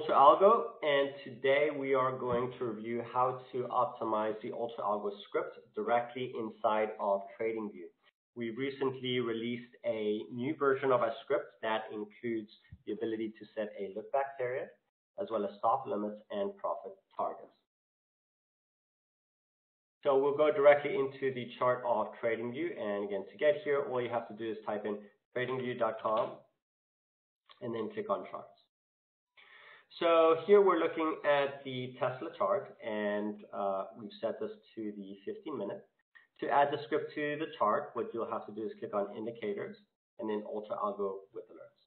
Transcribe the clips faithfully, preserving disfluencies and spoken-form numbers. UltraAlgo, and today we are going to review how to optimize the UltraAlgo script directly inside of TradingView. We recently released a new version of our script that includes the ability to set a look-back period, as well as stop limits and profit targets. So we'll go directly into the chart of TradingView, and again, to get here, all you have to do is type in tradingview dot com and then click on charts. So here we're looking at the Tesla chart, and uh, we've set this to the fifteen minute. To add the script to the chart, what you'll have to do is click on indicators and then UltraAlgo with alerts.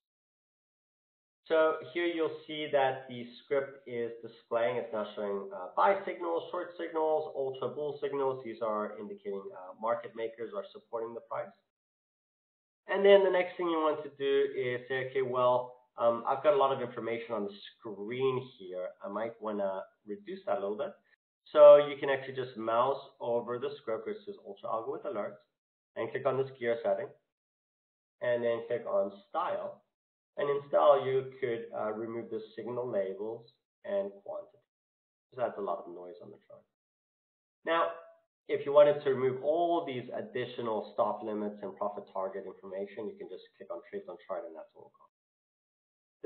So here you'll see that the script is displaying. It's now showing uh, buy signals, short signals, ultra bull signals. These are indicating uh, market makers are supporting the price. And then the next thing you want to do is say, okay, well, Um, I've got a lot of information on the screen here. I might want to reduce that a little bit. So you can actually just mouse over the script, which is UltraAlgo with alerts, and click on this gear setting, and then click on style. And in style, you could uh, remove the signal labels and quantity. Because that's a lot of noise on the chart. Now, if you wanted to remove all these additional stop limits and profit target information, you can just click on Trace on Chart, and that's all.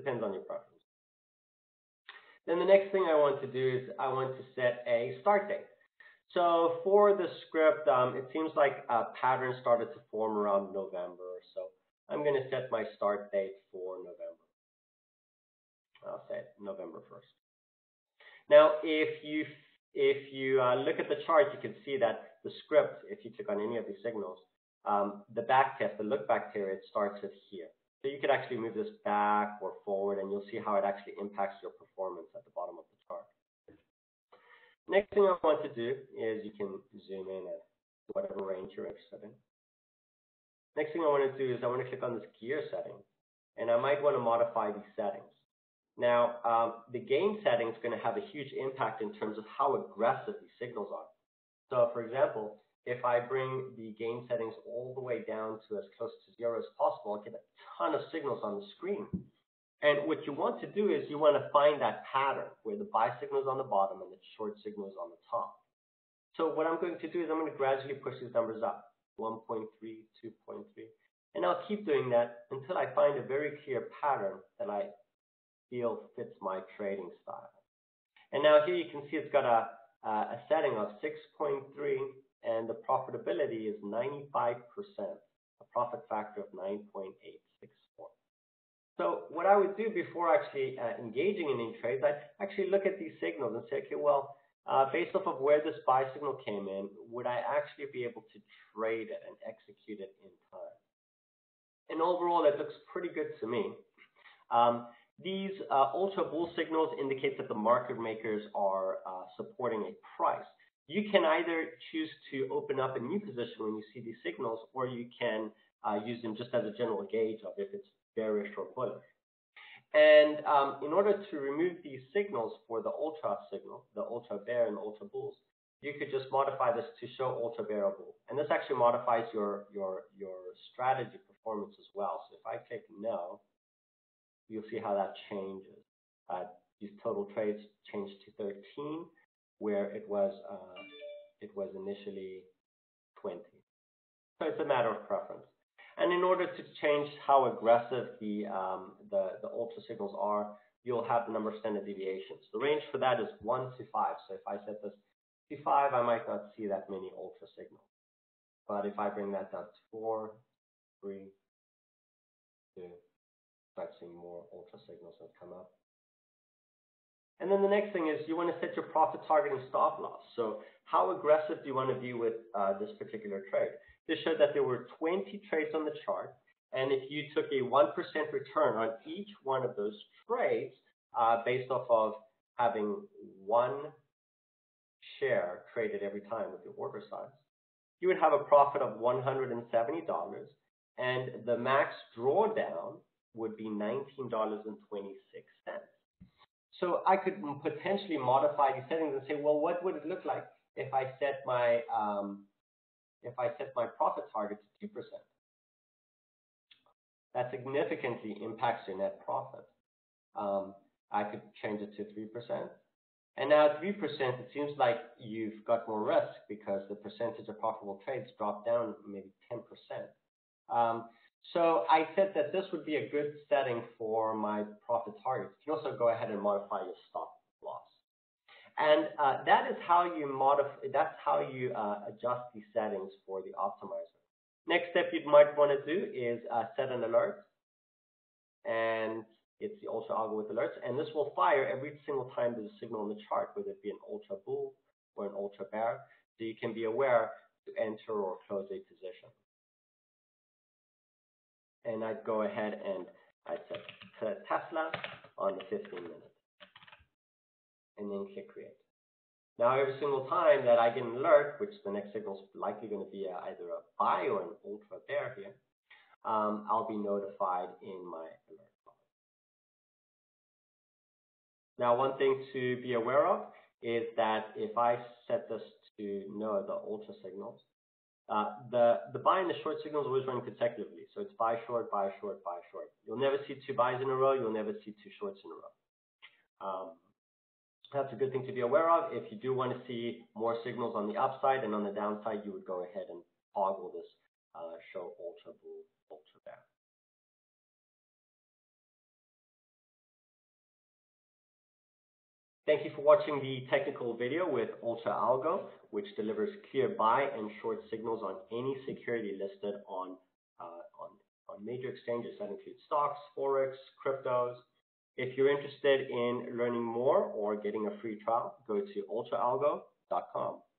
Depends on your preference. Then the next thing I want to do is I want to set a start date. So for the script, um, it seems like a pattern started to form around November. So I'm going to set my start date for November. I'll set November first. Now, if you, if you uh, look at the chart, you can see that the script, if you click on any of these signals, um, the back test, the look back period starts at here. So you could actually move this back or forward, and you'll see how it actually impacts your performance at the bottom of the chart. Next thing I want to do is you can zoom in at whatever range you're interested in. Next thing I want to do is I want to click on this gear setting, and I might want to modify these settings. Now, um, the gain setting is going to have a huge impact in terms of how aggressive these signals are. So, for example, if I bring the gain settings all the way down to as close to zero as possible, I'll get a ton of signals on the screen. And what you want to do is you want to find that pattern where the buy signal is on the bottom and the short signal is on the top. So what I'm going to do is I'm going to gradually push these numbers up, one point three, two point three. And I'll keep doing that until I find a very clear pattern that I feel fits my trading style. And now here you can see it's got a, a setting of six point three. And the profitability is ninety-five percent, a profit factor of nine point eight six four. So what I would do before actually uh, engaging in any trades, I'd actually look at these signals and say, okay, well, uh, based off of where this buy signal came in, would I actually be able to trade it and execute it in time? And overall, that looks pretty good to me. Um, these uh, ultra bull signals indicate that the market makers are uh, supporting a price. You can either choose to open up a new position when you see these signals, or you can uh, use them just as a general gauge of if it's bearish or bullish. And um, in order to remove these signals for the ultra signal, the ultra bear and ultra bulls, you could just modify this to show ultra bear or bull. And this actually modifies your, your, your strategy performance as well. So if I click no, you'll see how that changes. Uh, these total trades change to thirteen. Where it was, uh, it was initially twenty. So it's a matter of preference. And in order to change how aggressive the, um, the, the ultra signals are, you'll have the number of standard deviations. The range for that is one to five. So if I set this to five, I might not see that many ultra signals. But if I bring that down to four, three, two, start seeing more ultra signals that come up. And then the next thing is you want to set your profit target and stop loss. So how aggressive do you want to be with uh, this particular trade? This showed that there were twenty trades on the chart. And if you took a one percent return on each one of those trades uh, based off of having one share traded every time with your order size, you would have a profit of one hundred seventy dollars. And the max drawdown would be nineteen dollars and twenty-six cents. So I could potentially modify these settings and say, well, what would it look like if I set my um, if I set my profit target to two percent? That significantly impacts your net profit. Um, I could change it to three percent. And now at three percent, it seems like you've got more risk because the percentage of profitable trades dropped down maybe ten percent. Um, so I said that this would be a good setting for my profit targets. You can also go ahead and modify your stop loss. And uh, that is how you modify, that's how you uh, adjust these settings for the optimizer. Next step you might want to do is uh, set an alert. And it's the Ultra Algo with alerts, and this will fire every single time there's a signal on the chart, whether it be an ultra bull or an ultra bear, so you can be aware to enter or close a position. And I'd go ahead and I'd set Tesla on the fifteen minute, and then click create. Now every single time that I get an alert, which the next signal is likely going to be a, either a buy or an ultra bear here, um, I'll be notified in my alert. Now, one thing to be aware of is that if I set this to no, the ultra signals, uh, the, the buy and the short signals always run consecutively. So it's buy short, buy short, buy short. You'll never see two buys in a row. You'll never see two shorts in a row. Um, that's a good thing to be aware of. If you do want to see more signals on the upside and on the downside, you would go ahead and toggle this uh, show ultra bull, ultra bear. Thank you for watching the technical video with UltraAlgo, which delivers clear buy and short signals on any security listed on, uh, on, on major exchanges. That includes stocks, forex, cryptos. If you're interested in learning more or getting a free trial, go to ultra algo dot com.